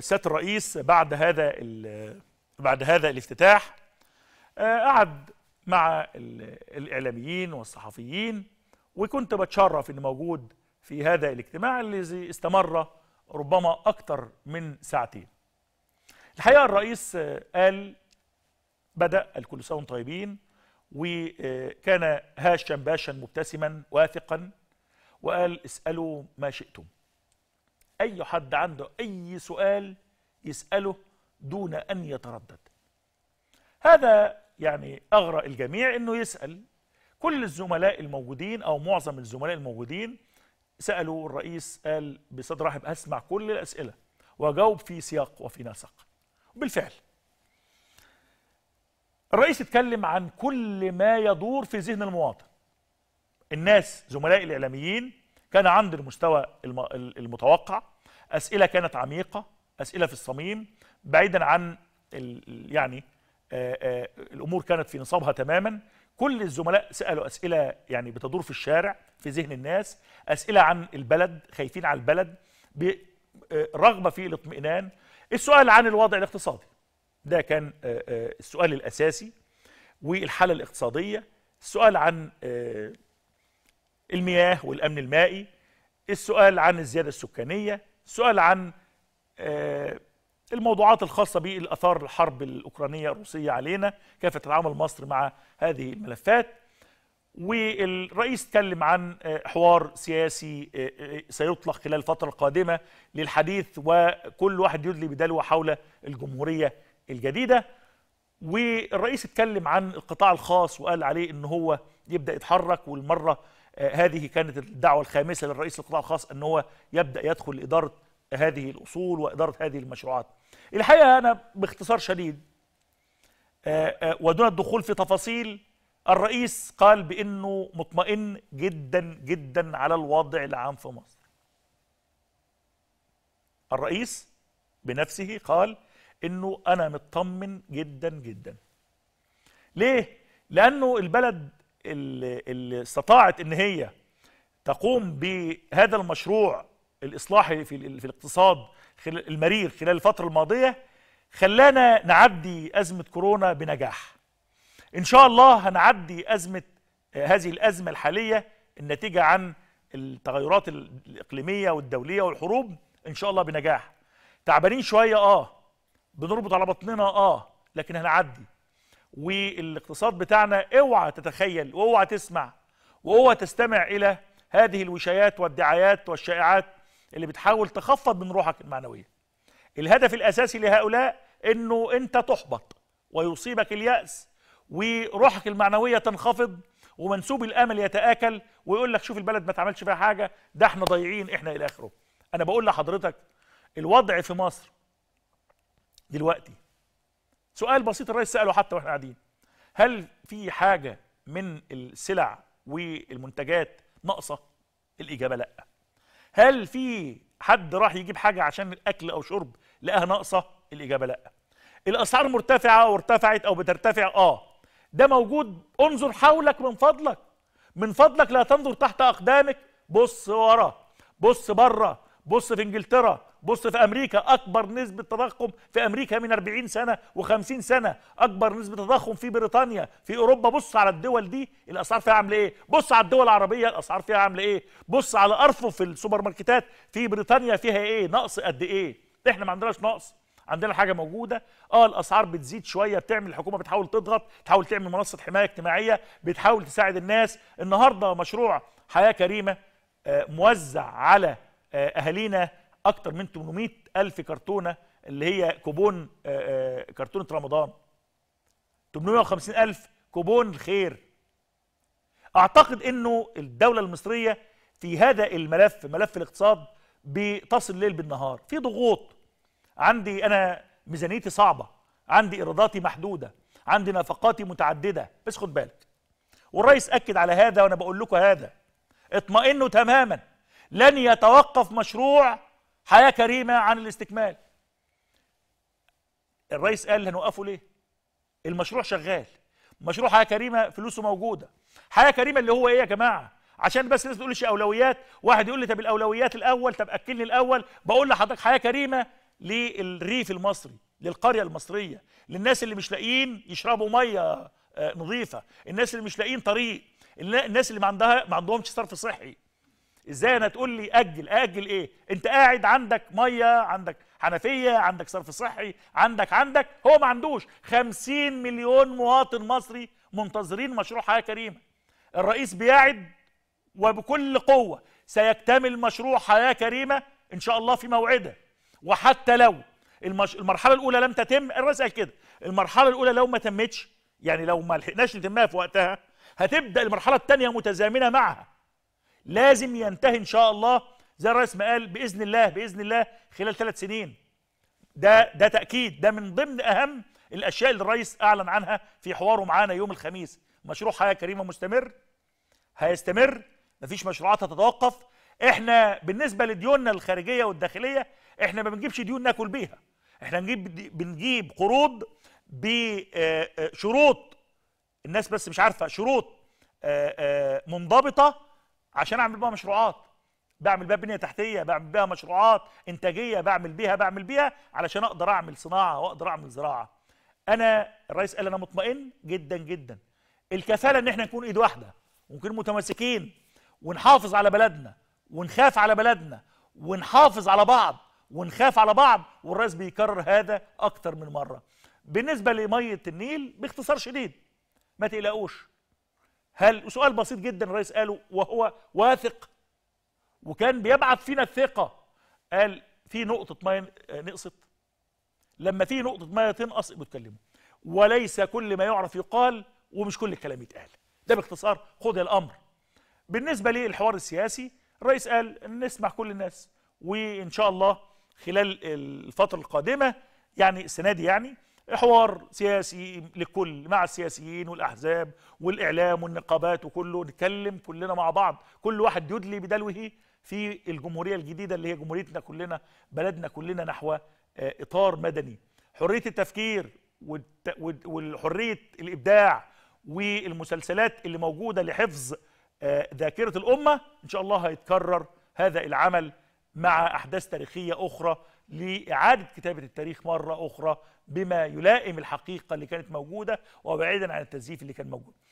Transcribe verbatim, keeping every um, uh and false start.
سيادة الرئيس بعد هذا بعد هذا الافتتاح قعد مع الإعلاميين والصحفيين، وكنت بتشرف إني موجود في هذا الاجتماع الذي استمر ربما أكثر من ساعتين. الحقيقة الرئيس قال بدأ الكل سنة وانتم طيبين، وكان هاشا باشا مبتسما واثقا، وقال اسألوا ما شئتم، أي حد عنده أي سؤال يسأله دون أن يتردد. هذا يعني أغرى الجميع أنه يسأل. كل الزملاء الموجودين أو معظم الزملاء الموجودين سألوا الرئيس، قال بصدر رحب أسمع كل الأسئلة وأجاوب في سياق وفي نسق. بالفعل الرئيس اتكلم عن كل ما يدور في ذهن المواطن. الناس زملائي الإعلاميين كان عند المستوى المتوقع، أسئلة كانت عميقة، أسئلة في الصميم، بعيدا عن يعني آآ آآ الأمور كانت في نصابها تماما. كل الزملاء سألوا أسئلة يعني بتدور في الشارع في ذهن الناس، أسئلة عن البلد، خايفين على البلد، رغبة في الاطمئنان. السؤال عن الوضع الاقتصادي ده كان السؤال الأساسي، والحالة الاقتصادية، السؤال عن المياه والأمن المائي، السؤال عن الزيادة السكانية، السؤال عن الموضوعات الخاصة بالآثار الحرب الأوكرانية الروسية علينا، كيف تتعامل مصر مع هذه الملفات. والرئيس تكلم عن حوار سياسي سيطلق خلال الفترة القادمة للحديث، وكل واحد يدلي بدلوه حول الجمهورية الجديدة. والرئيس اتكلم عن القطاع الخاص وقال عليه إن هو يبدأ يتحرك، والمرة هذه كانت الدعوة الخامسة للرئيس للقطاع الخاص أن هو يبدأ يدخل لإدارة هذه الأصول وإدارة هذه المشروعات. الحقيقة أنا باختصار شديد ودون الدخول في تفاصيل، الرئيس قال بأنه مطمئن جدا جدا على الوضع العام في مصر. الرئيس بنفسه قال أنه أنا مطمن جدا جدا. ليه؟ لأنه البلد اللي استطاعت أن هي تقوم بهذا المشروع الإصلاحي في, في الاقتصاد المرير خلال الفترة الماضية خلانا نعدي أزمة كورونا بنجاح. إن شاء الله هنعدي أزمة هذه الأزمة الحالية الناتجة عن التغيرات الإقليمية والدولية والحروب إن شاء الله بنجاح. تعبانين شوية آه، بنربط على بطننا آه، لكن هنعدي. والاقتصاد بتاعنا اوعى تتخيل واوعى تسمع واوعى تستمع إلى هذه الوشايات والدعايات والشائعات اللي بتحاول تخفض من روحك المعنوية. الهدف الأساسي لهؤلاء أنه أنت تحبط ويصيبك اليأس وروحك المعنوية تنخفض ومنسوب الأمل يتآكل ويقول لك شوف البلد ما تعملش فيها حاجة، ده احنا ضايعين، احنا إلى آخره. أنا بقول لحضرتك الوضع في مصر دلوقتي، سؤال بسيط الرئيس سأله حتى واحنا قاعدين، هل في حاجة من السلع والمنتجات ناقصة؟ الإجابة لأ. هل في حد راح يجيب حاجة عشان الأكل أو شرب لقاها ناقصة؟ الإجابة لأ. الأسعار مرتفعة أو ارتفعت أو بترتفع؟ آه، ده موجود. انظر حولك من فضلك، من فضلك لا تنظر تحت أقدامك، بص ورا، بص بره، بص في إنجلترا، بص في أمريكا. أكبر نسبة تضخم في أمريكا من أربعين سنة وخمسين سنة، أكبر نسبة تضخم في بريطانيا، في أوروبا. بص على الدول دي الأسعار فيها عاملة إيه، بص على الدول العربية الأسعار فيها عاملة إيه، بص على أرفف السوبر ماركتات في بريطانيا فيها إيه، نقص قد إيه. إحنا ما عندناش نقص، عندنا حاجة موجودة. آه الأسعار بتزيد شوية، بتعمل الحكومة بتحاول تضغط، بتحاول تعمل منصة حماية اجتماعية، بتحاول تساعد الناس. النهاردة مشروع حياة كريمة موزع على أهالينا أكتر من ثمانمائة ألف كرتونة اللي هي كوبون كرتونة رمضان، ثمانمائة وخمسين ألف كوبون الخير. أعتقد أنه الدولة المصرية في هذا الملف، ملف الاقتصاد، بتصل ليل بالنهار. في ضغوط، عندي أنا ميزانيتي صعبة، عندي إيراداتي محدودة، عندي نفقاتي متعددة، بس خد بالك. والرئيس أكد على هذا، وأنا بقول لكم هذا، اطمئنوا تماما، لن يتوقف مشروع حياة كريمة عن الاستكمال. الرئيس قال هنوقفه ليه؟ المشروع شغال، مشروع حياة كريمة فلوسه موجودة. حياة كريمة اللي هو إيه يا جماعة؟ عشان بس الناس ما تقولش أولويات، واحد يقول لي طب الأولويات الأول، طب أكلني الأول. بقول لحضرتك حياة كريمة للريف المصري، للقرية المصرية، للناس اللي مش لاقيين يشربوا مية نظيفة، الناس اللي مش لاقيين طريق، الناس اللي ما عندها ما عندهمش صرف صحي. ازاي انا تقول لي اجل؟ اجل ايه؟ انت قاعد عندك ميه، عندك حنفيه، عندك صرف صحي، عندك عندك هو ما عندوش. خمسين مليون مواطن مصري منتظرين مشروع حياه كريمه. الرئيس بيعد وبكل قوه سيكتمل مشروع حياه كريمه ان شاء الله في موعده، وحتى لو المش... المرحله الاولى لم تتم، الرئيس قال كده، المرحله الاولى لو ما تمتش، يعني لو ما لحقناش نتمها في وقتها، هتبدا المرحله الثانيه متزامنه معها. لازم ينتهي ان شاء الله زي الرئيس ما قال باذن الله، باذن الله خلال ثلاث سنين. ده ده تاكيد، ده من ضمن اهم الاشياء اللي الرئيس اعلن عنها في حواره معانا يوم الخميس. مشروع حياه كريمه مستمر، هيستمر، مفيش مشروعات هتتوقف. احنا بالنسبه لديوننا الخارجيه والداخليه احنا ما بنجيبش ديون ناكل بيها، احنا بنجيب بنجيب قروض بشروط، الناس بس مش عارفه، شروط منضبطه عشان اعمل بها مشروعات، بعمل بها بنيه تحتيه، بعمل بها مشروعات انتاجيه، بعمل بيها بعمل بيها علشان اقدر اعمل صناعه واقدر اعمل زراعه. انا الرئيس قال انا مطمئن جدا جدا. الكفاله ان احنا نكون ايد واحده ونكون متماسكين ونحافظ على بلدنا ونخاف على بلدنا ونحافظ على بعض ونخاف على بعض، والرئيس بيكرر هذا اكتر من مره. بالنسبه لميه النيل باختصار شديد ما تقلقوش. هل سؤال بسيط جدا الرئيس قاله وهو واثق وكان بيبعت فينا الثقه، قال في نقطه ميه نقصت، لما في نقطه ميه تنقص بتكلمه، وليس كل ما يعرف يقال ومش كل الكلام يتقال. ده باختصار خد الامر. بالنسبه للحوار السياسي الرئيس قال نسمع كل الناس، وان شاء الله خلال الفتره القادمه يعني السنه دي يعني حوار سياسي للكل مع السياسيين والاحزاب والاعلام والنقابات وكله، نتكلم كلنا مع بعض، كل واحد يدلي بدلوه في الجمهوريه الجديده اللي هي جمهوريتنا كلنا، بلدنا كلنا، نحو اطار مدني، حريه التفكير وحريه الابداع والمسلسلات اللي موجوده لحفظ ذاكره الامه. ان شاء الله هيتكرر هذا العمل مع احداث تاريخيه اخرى لإعادة كتابة التاريخ مرة أخرى بما يلائم الحقيقة اللي كانت موجودة وبعيدا عن التزييف اللي كان موجود.